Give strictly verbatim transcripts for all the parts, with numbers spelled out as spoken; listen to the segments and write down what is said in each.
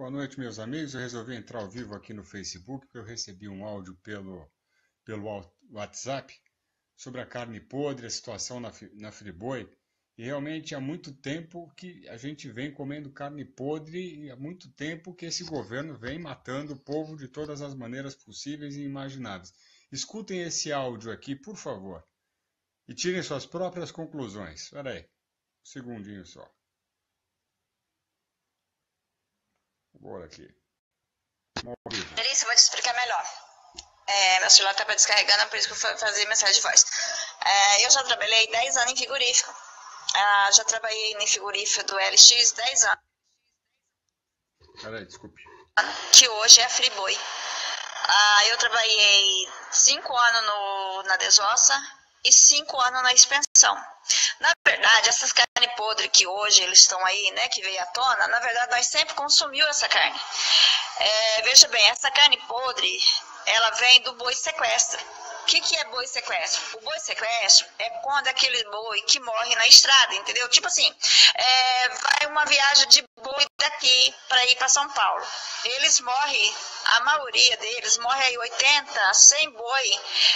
Boa noite, meus amigos. Eu resolvi entrar ao vivo aqui no Facebook porque eu recebi um áudio pelo, pelo WhatsApp sobre a carne podre, a situação na, na Friboi. E realmente há muito tempo que a gente vem comendo carne podre e há muito tempo que esse governo vem matando o povo de todas as maneiras possíveis e imagináveis. Escutem esse áudio aqui, por favor, e tirem suas próprias conclusões. Espera aí, um segundinho só. Bora aqui. Larissa, vou te explicar melhor. É, meu celular estava descarregando, por isso que eu fazia mensagem de voz. É, eu já trabalhei dez anos em frigorífico. É, já trabalhei em frigorífico do L X dez anos. Peraí, desculpe. Que hoje é a Friboi. É, eu trabalhei cinco anos no, na Desossa e cinco anos na Expensão. Na verdade, essas carne podre que hoje eles estão aí, né, que veio à tona, na verdade nós sempre consumimos essa carne. É, veja bem, essa carne podre, ela vem do boi sequestro. O que, que é boi sequestro? O boi sequestro é quando aquele boi que morre na estrada, entendeu? Tipo assim, é, vai uma viagem de boi daqui para ir para São Paulo. Eles morrem, a maioria deles morre aí oitenta, cem boi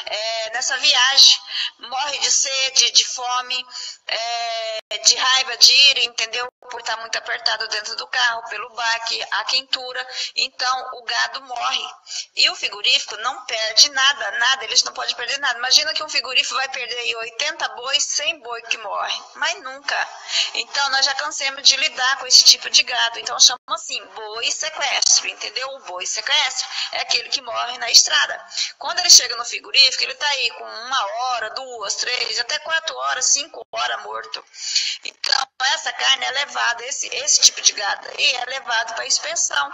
é, nessa viagem. Morre de sede, de fome, é, de raiva, de ira, entendeu? Por estar muito apertado dentro do carro, pelo baque, a quentura. Então, o gado morre. E o frigorífico não perde nada, nada. Eles não podem perder nada. Imagina que um frigorífico vai perder aí oitenta boi, cem boi que morre. Mas nunca. Então, nós já cansamos de lidar com esse tipo de gado. Então, chama assim, boi sequestro, entendeu? O boi sequestro é aquele que morre na estrada. Quando ele chega no frigorífico, ele está aí com uma hora, duas, três, até quatro horas, cinco horas morto. Então, essa carne é levada. Esse, esse tipo de gado e é levado para expensão.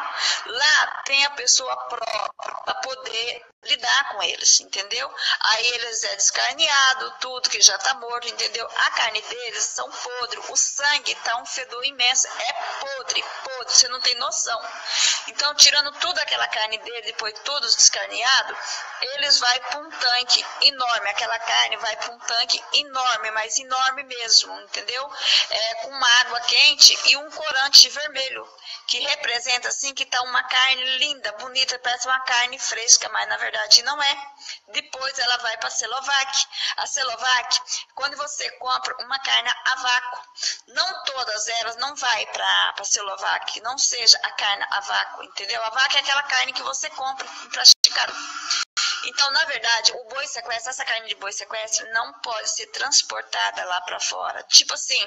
Lá tem a pessoa própria para poder lidar com eles, entendeu? Aí eles é descarneado, tudo que já tá morto, entendeu? A carne deles são podre, o sangue tá um fedor imenso, é podre, podre, você não tem noção. Então, tirando toda aquela carne dele, depois todos descarneados, eles vai para um tanque enorme, aquela carne vai para um tanque enorme, mas enorme mesmo, entendeu? É, com uma água quente e um corante vermelho, que representa assim que tá uma carne linda, bonita, parece uma carne fresca, mas na verdade verdade não é. Depois ela vai para a Selovac. A Selovac, quando você compra uma carne a vácuo, não todas elas não vai para a Selovac, não seja a carne a vácuo, entendeu? A vaca é aquela carne que você compra para Chicago. Então, na verdade, o boi sequestro, essa carne de boi sequestro não pode ser transportada lá para fora. Tipo assim,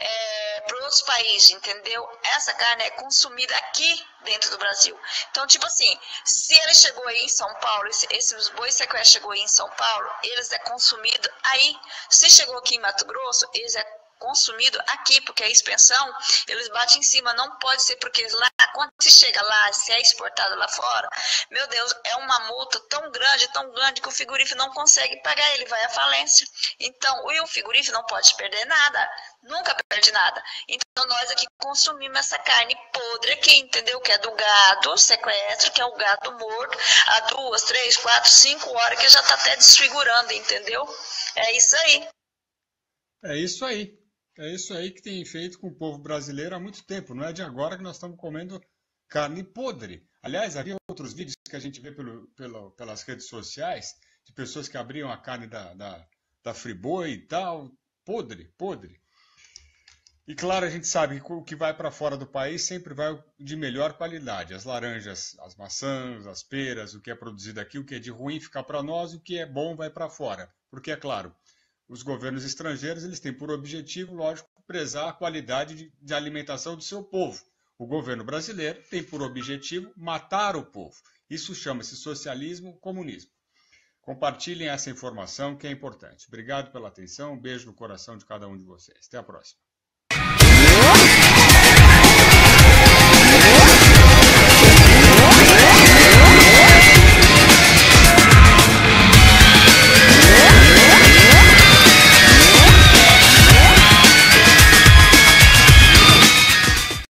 é, para outros países, entendeu? Essa carne é consumida aqui dentro do Brasil. Então, tipo assim, se ele chegou aí em São Paulo, esse, esse boi sequestro chegou aí em São Paulo, eles é consumido aí. Se chegou aqui em Mato Grosso, eles é consumido aqui, porque a expensão eles batem em cima, não pode ser, porque lá, quando se chega lá, se é exportado lá fora, meu Deus, é uma multa tão grande, tão grande, que o frigorífico não consegue pagar, ele vai à falência. Então, o frigorífico não pode perder nada, nunca perde nada. Então, nós aqui consumimos essa carne podre aqui, entendeu? Que é do gado sequestro, que é o gado morto, há duas, três, quatro, cinco horas, que já tá até desfigurando, entendeu? É isso aí. É isso aí. É isso aí que tem feito com o povo brasileiro há muito tempo. Não é de agora que nós estamos comendo carne podre. Aliás, havia outros vídeos que a gente vê pelo, pelo, pelas redes sociais, de pessoas que abriam a carne da, da, da Friboi e tal. Podre, podre. E claro, a gente sabe que o que vai para fora do país sempre vai de melhor qualidade. As laranjas, as maçãs, as peras, o que é produzido aqui, o que é de ruim fica para nós, o que é bom vai para fora. Porque, é claro, os governos estrangeiros, eles têm por objetivo, lógico, prezar a qualidade de, de alimentação do seu povo. O governo brasileiro tem por objetivo matar o povo. Isso chama-se socialismo, comunismo. Compartilhem essa informação que é importante. Obrigado pela atenção, um beijo no coração de cada um de vocês. Até a próxima.